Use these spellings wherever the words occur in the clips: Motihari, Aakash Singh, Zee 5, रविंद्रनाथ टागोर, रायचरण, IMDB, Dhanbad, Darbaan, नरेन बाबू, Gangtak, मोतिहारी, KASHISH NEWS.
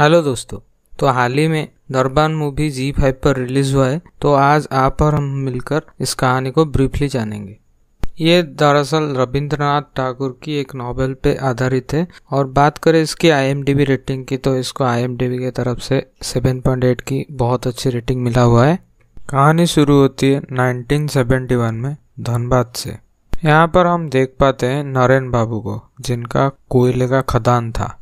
Hello दोस्तों, तो हाल ही में दरबान मूवी Zee 5 पर रिलीज हुआ है, तो आज आप और हम मिलकर इस कहानी को ब्रीफली जानेंगे। ये दरअसल रविंद्रनाथ टागोर की एक नॉवेल पे आधारित है। और बात करें इसकी IMDB रेटिंग की, तो इसको IMDB की तरफ से 7.8 की बहुत अच्छी रेटिंग मिला हुआ है। कहानी शुरू होती है 1971 में धनबाद से। यहाँ पर हम देख पाते हैं नरेन बाबू को, जिनका कोयले का खदान था।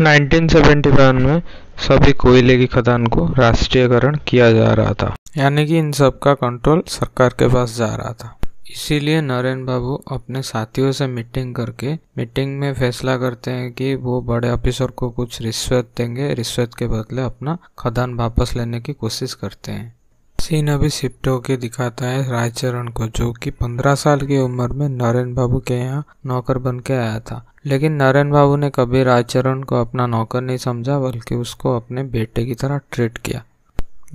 1971 में सभी कोयले की खदान को राष्ट्रीयकरण किया जा रहा था, यानी कि इन सब का कंट्रोल सरकार के पास जा रहा था। इसीलिए नरेन बाबू अपने साथियों से मीटिंग करके मीटिंग में फैसला करते हैं कि वो बड़े ऑफिसर को कुछ रिश्वत देंगे, रिश्वत के बदले अपना खदान वापस लेने की कोशिश करते हैं। सीन अभी शिफ्ट होके दिखाता है रायचरण को, जो कि 15 साल की उम्र में नरेन बाबू के यहाँ नौकर बन के आया था। लेकिन नरेन बाबू ने कभी रायचरण को अपना नौकर नहीं समझा, बल्कि उसको अपने बेटे की तरह ट्रीट किया।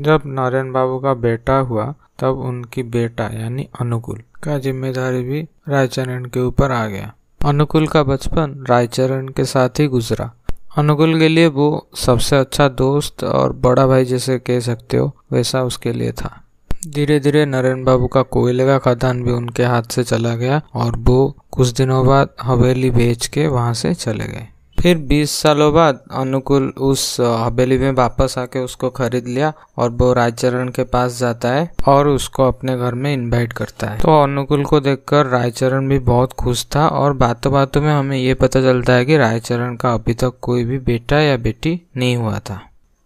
जब नरेन बाबू का बेटा हुआ, तब उनकी बेटा यानी अनुकूल का जिम्मेदारी भी रायचरण के ऊपर आ गया। अनुकूल का बचपन रायचरण के साथ ही गुजरा। अनुकूल के लिए वो सबसे अच्छा दोस्त और बड़ा भाई जैसे कह सकते हो, वैसा उसके लिए था। धीरे धीरे नरेन बाबू का कोयले का खदान भी उनके हाथ से चला गया और वो कुछ दिनों बाद हवेली बेच के वहाँ से चले गए। फिर 20 सालों बाद अनुकूल उस हवेली में वापस आके उसको खरीद लिया और वो रायचरण के पास जाता है और उसको अपने घर में इन्वाइट करता है। तो अनुकूल को देखकर रायचरण भी बहुत खुश था और बातों बातों में हमें ये पता चलता है कि रायचरण का अभी तक कोई भी बेटा या बेटी नहीं हुआ था।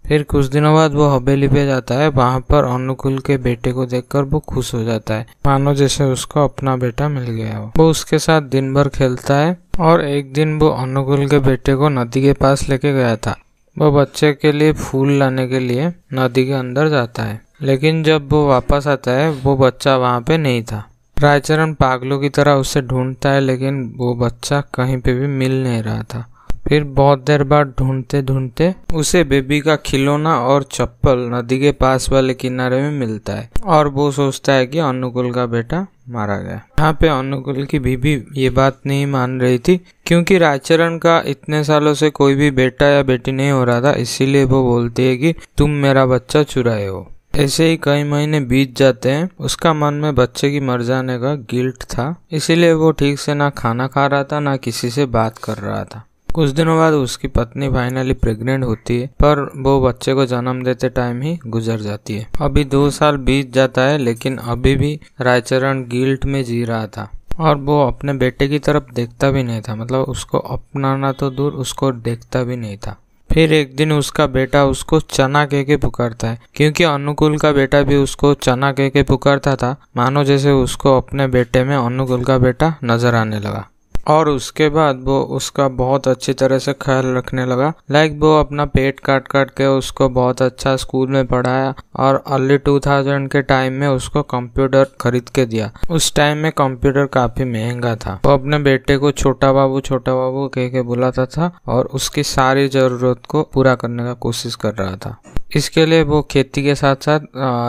फिर कुछ दिनों बाद वो हवेली पे जाता है। वहाँ पर अनुकूल के बेटे को देखकर वो खुश हो जाता है, मानो जैसे उसको अपना बेटा मिल गया हो। वो उसके साथ दिन भर खेलता है और एक दिन वो अनुकूल के बेटे को नदी के पास लेके गया था। वो बच्चे के लिए फूल लाने के लिए नदी के अंदर जाता है, लेकिन जब वो वापस आता है वो बच्चा वहाँ पे नहीं था। रायचरण पागलों की तरह उसे ढूंढता है, लेकिन वो बच्चा कहीं पे भी मिल नहीं रहा था। फिर बहुत देर बाद ढूंढते ढूंढते उसे बेबी का खिलौना और चप्पल नदी के पास वाले किनारे में मिलता है और वो सोचता है कि अनुकूल का बेटा मारा गया। यहाँ पे अनुकूल की बीबी ये बात नहीं मान रही थी, क्योंकि रायचरण का इतने सालों से कोई भी बेटा या बेटी नहीं हो रहा था, इसीलिए वो बोलती है कि तुम मेरा बच्चा चुराए हो। ऐसे ही कई महीने बीत जाते हैं। उसका मन में बच्चे की मर जाने का गिल्ट था, इसीलिए वो ठीक से ना खाना खा रहा था, ना किसी से बात कर रहा था। कुछ दिनों बाद उसकी पत्नी फाइनली प्रेग्नेंट होती है, पर वो बच्चे को जन्म देते टाइम ही गुजर जाती है। अभी 2 साल बीत जाता है, लेकिन अभी भी रायचरण गिल्ट में जी रहा था और वो अपने बेटे की तरफ देखता भी नहीं था। मतलब उसको अपनाना तो दूर, उसको देखता भी नहीं था। फिर एक दिन उसका बेटा उसको चना कह के पुकारता है, क्योंकि अनुकूल का बेटा भी उसको चना कह के पुकारता था, मानो जैसे उसको अपने बेटे में अनुकूल का बेटा नजर आने लगा। और उसके बाद वो उसका बहुत अच्छी तरह से ख्याल रखने लगा। लाइक वो अपना पेट काट काट के उसको बहुत अच्छा स्कूल में पढ़ाया और अर्ली 2000 के टाइम में उसको कंप्यूटर खरीद के दिया। उस टाइम में कंप्यूटर काफी महंगा था। वो अपने बेटे को छोटा बाबू कह के बुलाता था और उसकी सारी जरूरत को पूरा करने का कोशिश कर रहा था। इसके लिए वो खेती के साथ साथ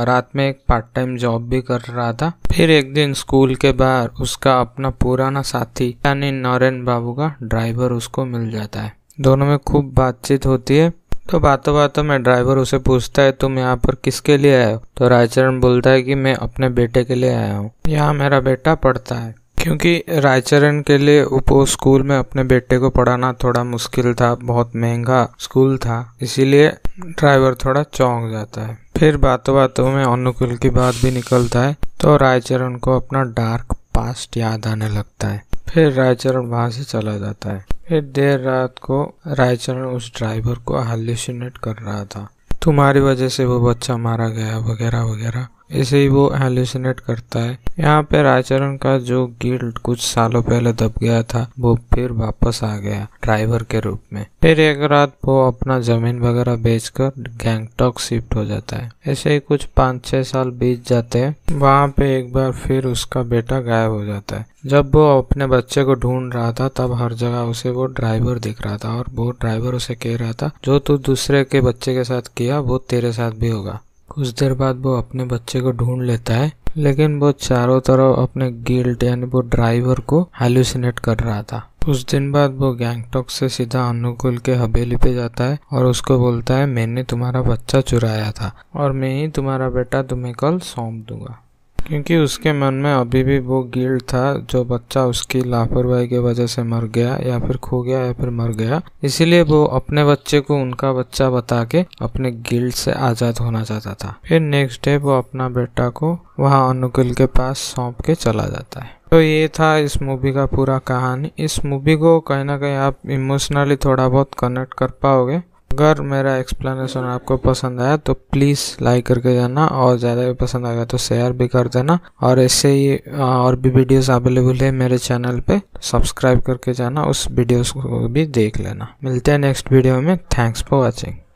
रात में एक पार्ट टाइम जॉब भी कर रहा था। फिर एक दिन स्कूल के बाहर उसका अपना पुराना साथी यानी नरेन बाबू का ड्राइवर उसको मिल जाता है। दोनों में खूब बातचीत होती है। तो बातों बातों में ड्राइवर उसे पूछता है, तुम यहाँ पर किसके लिए आए हो? तो रायचरण बोलता है कि मैं अपने बेटे के लिए आया हूँ, यहाँ मेरा बेटा पढ़ता है। क्योंकि रायचरण के लिए वो स्कूल में अपने बेटे को पढ़ाना थोड़ा मुश्किल था, बहुत महंगा स्कूल था, इसीलिए ड्राइवर थोड़ा चौंक जाता है। फिर बातों बातों में अनुकूल की बात भी निकलता है, तो रायचरण को अपना डार्क पास्ट याद आने लगता है। फिर रायचरण वहाँ से चला जाता है। फिर देर रात को रायचरण उस ड्राइवर को हेलुसिनेट कर रहा था, तुम्हारी वजह से वो बच्चा मारा गया वगैरह वगैरह, ऐसे ही वो हेलुसिनेट करता है। यहाँ पे रायचरण का जो गिल्ट कुछ सालों पहले दब गया था, वो फिर वापस आ गया ड्राइवर के रूप में। फिर एक रात वो अपना जमीन वगैरह बेचकर गैंगटॉक शिफ्ट हो जाता है। ऐसे ही कुछ 5-6 साल बीत जाते हैं। वहाँ पे एक बार फिर उसका बेटा गायब हो जाता है। जब वो अपने बच्चे को ढूंढ रहा था, तब हर जगह उसे वो ड्राइवर दिख रहा था और वो ड्राइवर उसे कह रहा था, जो तू दूसरे के बच्चे के साथ किया वो तेरे साथ भी होगा। कुछ देर बाद वो अपने बच्चे को ढूंढ लेता है लेकिन वो चारों तरफ अपने गिल्ट यानी वो ड्राइवर को हैलुसिनेट कर रहा था। उस दिन बाद वो गैंगटॉक से सीधा अनुकूल के हवेली पे जाता है और उसको बोलता है मैंने तुम्हारा बच्चा चुराया था और मैं ही तुम्हारा बेटा तुम्हें कल सौंप दूंगा, क्योंकि उसके मन में अभी भी वो गिल्ट था जो बच्चा उसकी लापरवाही की वजह से मर गया या फिर खो गया या फिर मर गया। इसीलिए वो अपने बच्चे को उनका बच्चा बता के अपने गिल्ट से आज़ाद होना चाहता था। फिर नेक्स्ट डे वो अपना बेटा को वहाँ अनुकूल के पास सौंप के चला जाता है। तो ये था इस मूवी का पूरा कहानी। इस मूवी को कहीं ना कहीं आप इमोशनली थोड़ा बहुत कनेक्ट कर पाओगे। अगर मेरा एक्सप्लेनेशन आपको पसंद आया तो प्लीज़ लाइक करके जाना और ज़्यादा भी पसंद आएगा तो शेयर भी कर देना। और ऐसे ही और भी वीडियोस अवेलेबल है मेरे चैनल पे, सब्सक्राइब करके जाना, उस वीडियोस को भी देख लेना। मिलते हैं नेक्स्ट वीडियो में। Thanks for watching.